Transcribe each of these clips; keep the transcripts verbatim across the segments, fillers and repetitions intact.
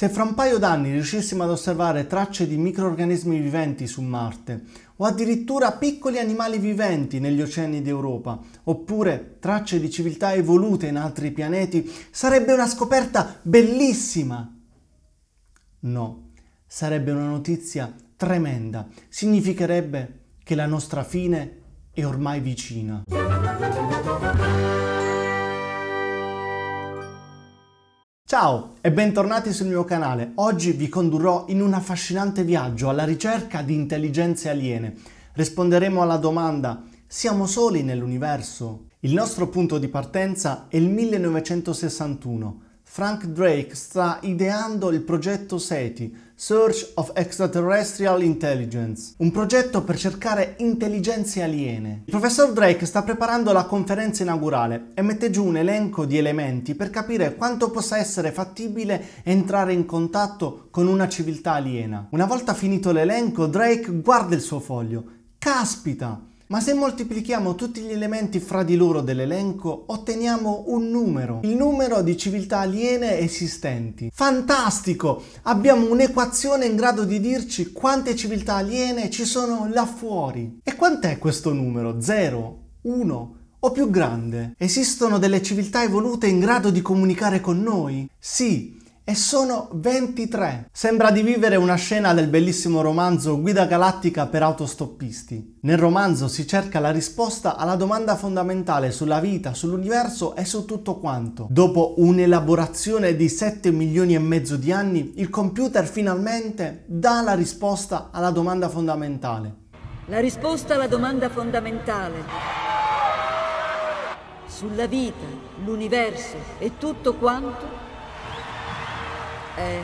Se fra un paio d'anni riuscissimo ad osservare tracce di microrganismi viventi su Marte, o addirittura piccoli animali viventi negli oceani d'Europa, oppure tracce di civiltà evolute in altri pianeti, sarebbe una scoperta bellissima! No, sarebbe una notizia tremenda, significherebbe che la nostra fine è ormai vicina. Ciao e bentornati sul mio canale. Oggi vi condurrò in un affascinante viaggio alla ricerca di intelligenze aliene. Risponderemo alla domanda: siamo soli nell'universo? Il nostro punto di partenza è il millenovecentosessantuno. Frank Drake sta ideando il progetto SETI, Search of Extraterrestrial Intelligence, un progetto per cercare intelligenze aliene. Il professor Drake sta preparando la conferenza inaugurale e mette giù un elenco di elementi per capire quanto possa essere fattibile entrare in contatto con una civiltà aliena. Una volta finito l'elenco, Drake guarda il suo foglio. Caspita! Ma se moltiplichiamo tutti gli elementi fra di loro dell'elenco, otteniamo un numero, il numero di civiltà aliene esistenti. Fantastico! Abbiamo un'equazione in grado di dirci quante civiltà aliene ci sono là fuori. E quant'è questo numero? zero? uno? O più grande? Esistono delle civiltà evolute in grado di comunicare con noi? Sì! E sono ventitré. Sembra di vivere una scena del bellissimo romanzo Guida galattica per autostoppisti. Nel romanzo si cerca la risposta alla domanda fondamentale sulla vita, sull'universo e su tutto quanto. Dopo un'elaborazione di sette milioni e mezzo di anni, il computer finalmente dà la risposta alla domanda fondamentale. La risposta alla domanda fondamentale sulla vita, l'universo e tutto quanto è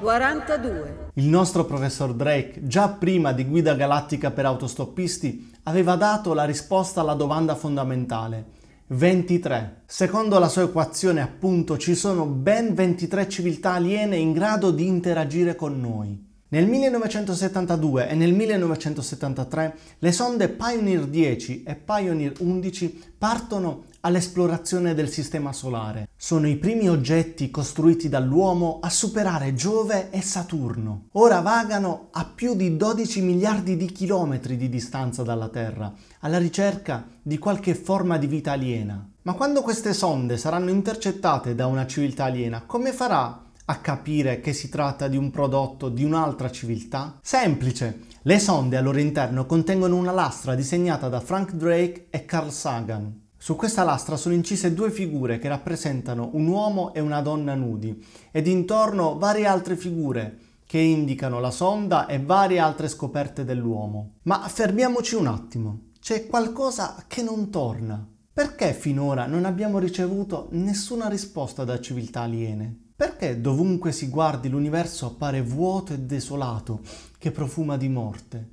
quarantadue. Il nostro professor Drake, già prima di Guida galattica per autostoppisti, aveva dato la risposta alla domanda fondamentale: ventitré. Secondo la sua equazione, appunto, ci sono ben ventitré civiltà aliene in grado di interagire con noi. Nel millenovecentosettantadue e nel millenovecentosettantatré le sonde Pioneer dieci e Pioneer undici partono all'esplorazione del sistema solare. Sono i primi oggetti costruiti dall'uomo a superare Giove e Saturno. Ora vagano a più di dodici miliardi di chilometri di distanza dalla Terra, alla ricerca di qualche forma di vita aliena. Ma quando queste sonde saranno intercettate da una civiltà aliena, come farà a capire che si tratta di un prodotto di un'altra civiltà? Semplice! Le sonde al loro interno contengono una lastra disegnata da Frank Drake e Carl Sagan. Su questa lastra sono incise due figure che rappresentano un uomo e una donna nudi, ed intorno varie altre figure che indicano la sonda e varie altre scoperte dell'uomo. Ma fermiamoci un attimo, c'è qualcosa che non torna. Perché finora non abbiamo ricevuto nessuna risposta da civiltà aliene? Perché dovunque si guardi l'universo appare vuoto e desolato, che profuma di morte?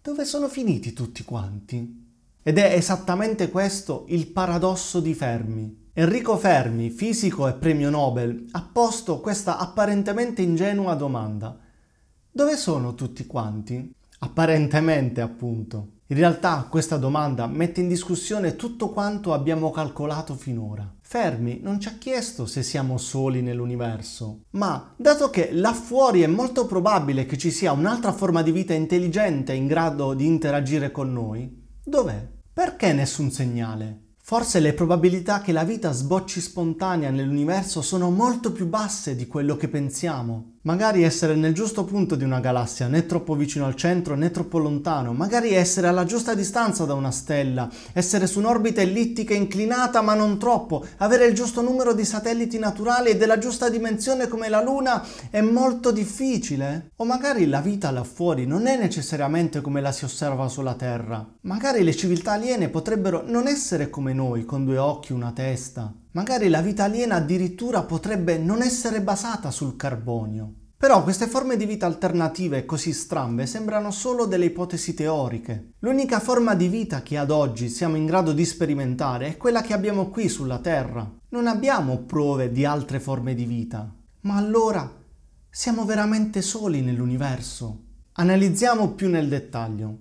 Dove sono finiti tutti quanti? Ed è esattamente questo il paradosso di Fermi. Enrico Fermi, fisico e premio Nobel, ha posto questa apparentemente ingenua domanda: dove sono tutti quanti? Apparentemente, appunto. In realtà questa domanda mette in discussione tutto quanto abbiamo calcolato finora. Fermi non ci ha chiesto se siamo soli nell'universo, ma dato che là fuori è molto probabile che ci sia un'altra forma di vita intelligente in grado di interagire con noi, dov'è? Perché nessun segnale? Forse le probabilità che la vita sbocci spontanea nell'universo sono molto più basse di quello che pensiamo. Magari essere nel giusto punto di una galassia, né troppo vicino al centro né troppo lontano, magari essere alla giusta distanza da una stella, essere su un'orbita ellittica inclinata ma non troppo, avere il giusto numero di satelliti naturali e della giusta dimensione come la Luna è molto difficile. O magari la vita là fuori non è necessariamente come la si osserva sulla Terra. Magari le civiltà aliene potrebbero non essere come noi, con due occhi e una testa. Magari la vita aliena addirittura potrebbe non essere basata sul carbonio. Però queste forme di vita alternative così strambe sembrano solo delle ipotesi teoriche. L'unica forma di vita che ad oggi siamo in grado di sperimentare è quella che abbiamo qui sulla Terra. Non abbiamo prove di altre forme di vita. Ma allora siamo veramente soli nell'universo? Analizziamo più nel dettaglio.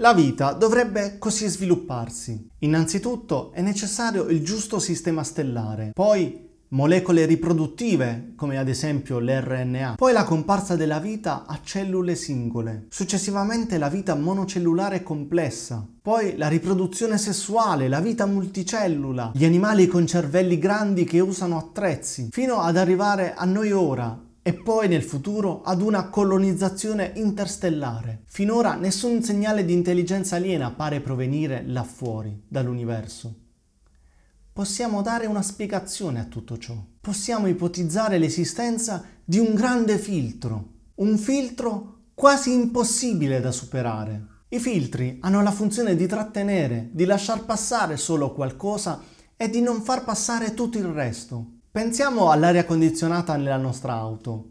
La vita dovrebbe così svilupparsi. Innanzitutto è necessario il giusto sistema stellare, poi molecole riproduttive, come ad esempio l'erre enne a, poi la comparsa della vita a cellule singole, successivamente la vita monocellulare complessa, poi la riproduzione sessuale, la vita multicellula, gli animali con cervelli grandi che usano attrezzi, fino ad arrivare a noi ora, e poi nel futuro ad una colonizzazione interstellare. Finora nessun segnale di intelligenza aliena pare provenire là fuori, dall'universo. Possiamo dare una spiegazione a tutto ciò. Possiamo ipotizzare l'esistenza di un grande filtro, un filtro quasi impossibile da superare. I filtri hanno la funzione di trattenere, di lasciar passare solo qualcosa e di non far passare tutto il resto. Pensiamo all'aria condizionata nella nostra auto.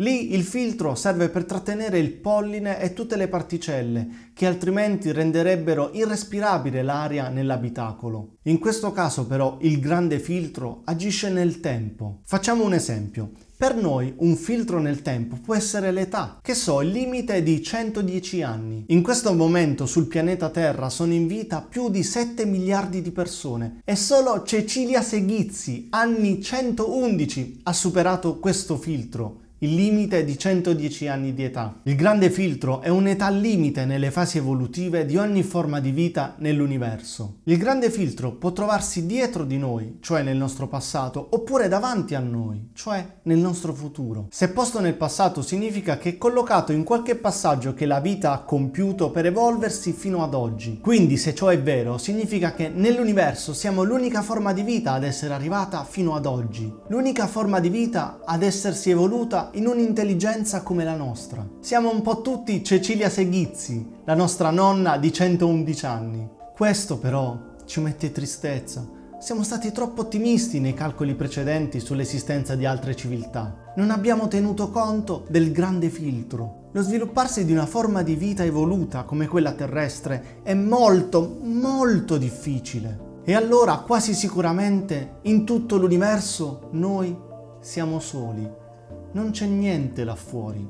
Lì il filtro serve per trattenere il polline e tutte le particelle che altrimenti renderebbero irrespirabile l'aria nell'abitacolo. In questo caso però il grande filtro agisce nel tempo. Facciamo un esempio. Per noi un filtro nel tempo può essere l'età, che so, il limite di centodieci anni. In questo momento sul pianeta Terra sono in vita più di sette miliardi di persone e solo Cecilia Seghizi, anni centoundici, ha superato questo filtro, il limite di centodieci anni di età. Il grande filtro è un'età limite nelle fasi evolutive di ogni forma di vita nell'universo. Il grande filtro può trovarsi dietro di noi, cioè nel nostro passato, oppure davanti a noi, cioè nel nostro futuro. Se posto nel passato significa che è collocato in qualche passaggio che la vita ha compiuto per evolversi fino ad oggi. Quindi, se ciò è vero, significa che nell'universo siamo l'unica forma di vita ad essere arrivata fino ad oggi, l'unica forma di vita ad essersi evoluta in un'intelligenza come la nostra. Siamo un po' tutti Cecilia Seghizi, la nostra nonna di centoundici anni. Questo però ci mette tristezza. Siamo stati troppo ottimisti nei calcoli precedenti sull'esistenza di altre civiltà. Non abbiamo tenuto conto del grande filtro. Lo svilupparsi di una forma di vita evoluta come quella terrestre è molto, molto difficile. E allora quasi sicuramente in tutto l'universo noi siamo soli. Non c'è niente là fuori,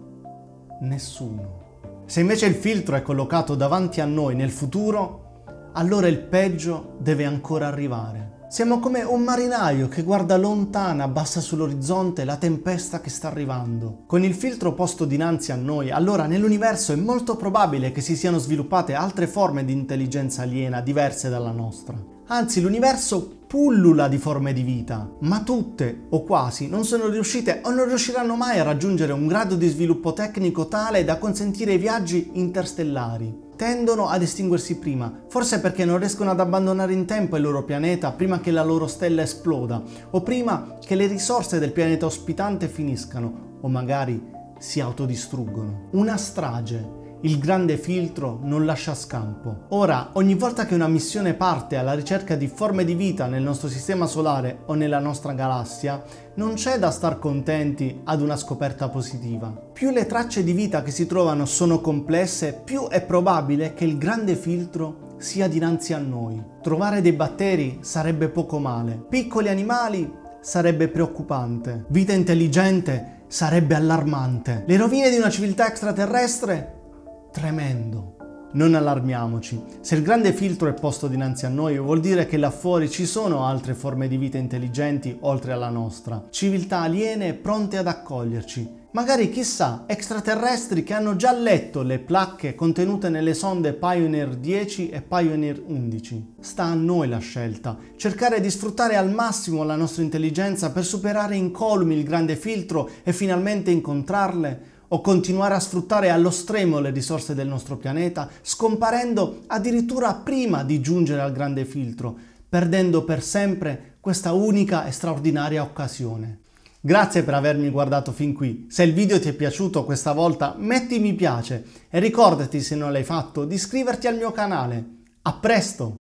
nessuno. Se invece il filtro è collocato davanti a noi nel futuro, allora il peggio deve ancora arrivare. Siamo come un marinaio che guarda lontana, abbassa sull'orizzonte la tempesta che sta arrivando. Con il filtro posto dinanzi a noi, allora nell'universo è molto probabile che si siano sviluppate altre forme di intelligenza aliena diverse dalla nostra. Anzi, l'universo pullula di forme di vita, ma tutte, o quasi, non sono riuscite o non riusciranno mai a raggiungere un grado di sviluppo tecnico tale da consentire i viaggi interstellari. Tendono ad estinguersi prima, forse perché non riescono ad abbandonare in tempo il loro pianeta prima che la loro stella esploda, o prima che le risorse del pianeta ospitante finiscano, o magari si autodistruggono. Una strage. Il grande filtro non lascia scampo. Ora, ogni volta che una missione parte alla ricerca di forme di vita nel nostro sistema solare o nella nostra galassia, non c'è da star contenti ad una scoperta positiva. Più le tracce di vita che si trovano sono complesse, più è probabile che il grande filtro sia dinanzi a noi. Trovare dei batteri sarebbe poco male. Piccoli animali sarebbe preoccupante. Vita intelligente sarebbe allarmante. Le rovine di una civiltà extraterrestre? Tremendo. Non allarmiamoci. Se il grande filtro è posto dinanzi a noi, vuol dire che là fuori ci sono altre forme di vita intelligenti oltre alla nostra. Civiltà aliene pronte ad accoglierci. Magari, chissà, extraterrestri che hanno già letto le placche contenute nelle sonde Pioneer dieci e Pioneer undici. Sta a noi la scelta. Cercare di sfruttare al massimo la nostra intelligenza per superare incolumi il grande filtro e finalmente incontrarle, o continuare a sfruttare allo stremo le risorse del nostro pianeta, scomparendo addirittura prima di giungere al grande filtro, perdendo per sempre questa unica e straordinaria occasione. Grazie per avermi guardato fin qui. Se il video ti è piaciuto questa volta, metti mi piace e ricordati, se non l'hai fatto, di iscriverti al mio canale. A presto!